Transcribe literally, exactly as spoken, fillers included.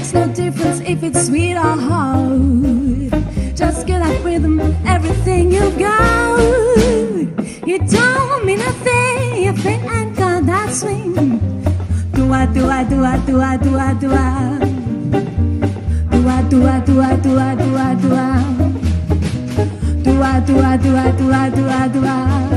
makes no difference if it's sweet or hard. Just get up with them, everything you've got. You don't mean a thing if they ain't got that swing. Do I, do I, do I, do I, do I, do I. Do I, do I, do I, do I, do I, do I. Do I, do I, do I, do I, do I, do I.